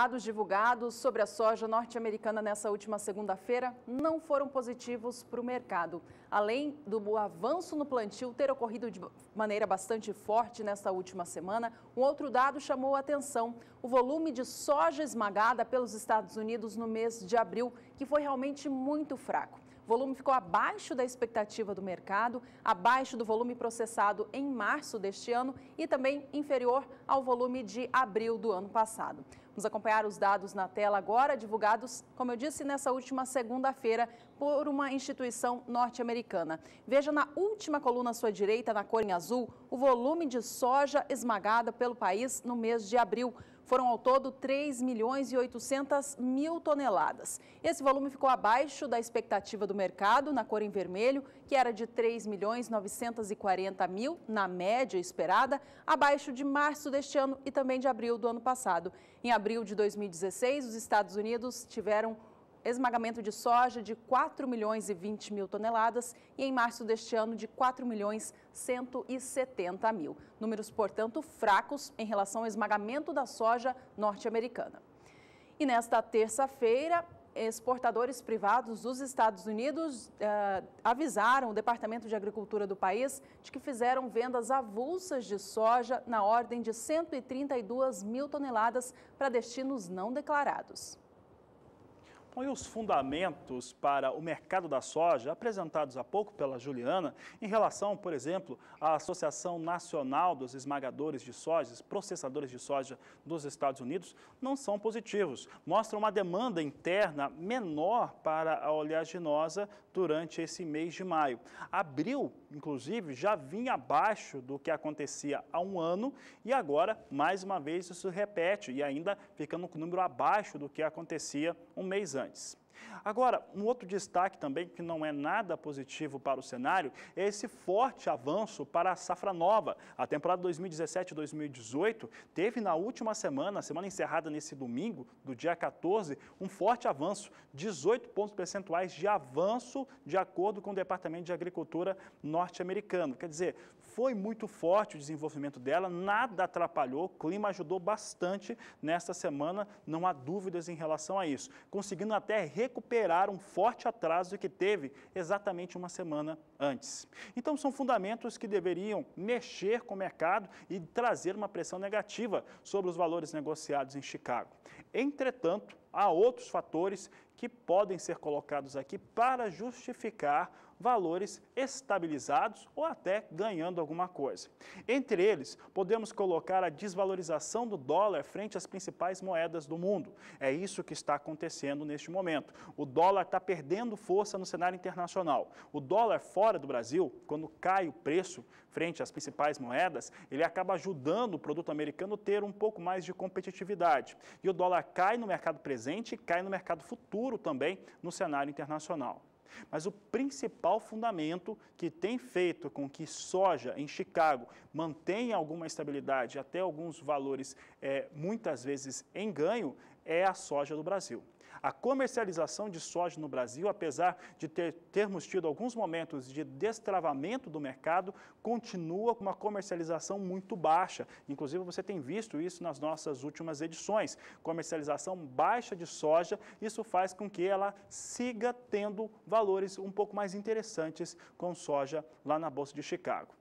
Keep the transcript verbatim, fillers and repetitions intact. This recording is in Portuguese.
Dados divulgados sobre a soja norte-americana nessa última segunda-feira não foram positivos para o mercado. Além do avanço no plantio ter ocorrido de maneira bastante forte nesta última semana, um outro dado chamou a atenção: o volume de soja esmagada pelos Estados Unidos no mês de abril, que foi realmente muito fraco. O volume ficou abaixo da expectativa do mercado, abaixo do volume processado em março deste ano e também inferior ao volume de abril do ano passado. Vamos acompanhar os dados na tela agora, divulgados, como eu disse, nessa última segunda-feira por uma instituição norte-americana. Veja na última coluna à sua direita, na cor em azul, o volume de soja esmagada pelo país no mês de abril. Foram ao todo três milhões e oitocentas mil toneladas. Esse volume ficou abaixo da expectativa do mercado, na cor em vermelho, que era de três milhões novecentos e quarenta mil, na média esperada, abaixo de março deste ano e também de abril do ano passado. Em abril de dois mil e dezesseis, os Estados Unidos tiveram esmagamento de soja de quatro milhões e vinte mil toneladas e em março deste ano de quatro milhões cento e setenta mil. Números, portanto, fracos em relação ao esmagamento da soja norte-americana. E nesta terça-feira, exportadores privados dos Estados Unidos eh, avisaram o Departamento de Agricultura do país de que fizeram vendas avulsas de soja na ordem de cento e trinta e duas mil toneladas para destinos não declarados. E os fundamentos para o mercado da soja apresentados há pouco pela Juliana em relação, por exemplo, à Associação Nacional dos Esmagadores de Soja, Processadores de Soja dos Estados Unidos, não são positivos. Mostram uma demanda interna menor para a oleaginosa durante esse mês de maio. Abril, inclusive, já vinha abaixo do que acontecia há um ano e agora, mais uma vez, isso repete e ainda ficando com o número abaixo do que acontecia um mês antes. Agora, um outro destaque também que não é nada positivo para o cenário é esse forte avanço para a safra nova. A temporada dois mil e dezessete dois mil e dezoito teve na última semana, a semana encerrada nesse domingo, do dia quatorze, um forte avanço, dezoito pontos percentuais de avanço de acordo com o Departamento de Agricultura norte-americano. Quer dizer, foi muito forte o desenvolvimento dela, nada atrapalhou, o clima ajudou bastante nesta semana, não há dúvidas em relação a isso, conseguindo até recuperar um forte atraso que teve exatamente uma semana antes. Então são fundamentos que deveriam mexer com o mercado e trazer uma pressão negativa sobre os valores negociados em Chicago. Entretanto, há outros fatores que podem ser colocados aqui para justificar valores estabilizados ou até ganhando alguma coisa. Entre eles, podemos colocar a desvalorização do dólar frente às principais moedas do mundo. É isso que está acontecendo neste momento. O dólar está perdendo força no cenário internacional. O dólar fora do Brasil, quando cai o preço frente às principais moedas, ele acaba ajudando o produto americano a ter um pouco mais de competitividade. E o dólar cai no mercado presente e cai no mercado futuro também no cenário internacional. Mas o principal fundamento que tem feito com que soja em Chicago mantenha alguma estabilidade, até alguns valores é, muitas vezes em ganho, é a soja do Brasil. A comercialização de soja no Brasil, apesar de ter, termos tido alguns momentos de destravamento do mercado, continua com uma comercialização muito baixa. Inclusive, você tem visto isso nas nossas últimas edições. Comercialização baixa de soja, isso faz com que ela siga tendo valores um pouco mais interessantes com soja lá na Bolsa de Chicago.